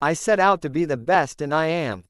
I set out to be the best and I am.